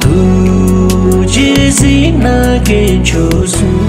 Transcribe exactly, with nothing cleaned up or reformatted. Tujhe zina ke jo sun.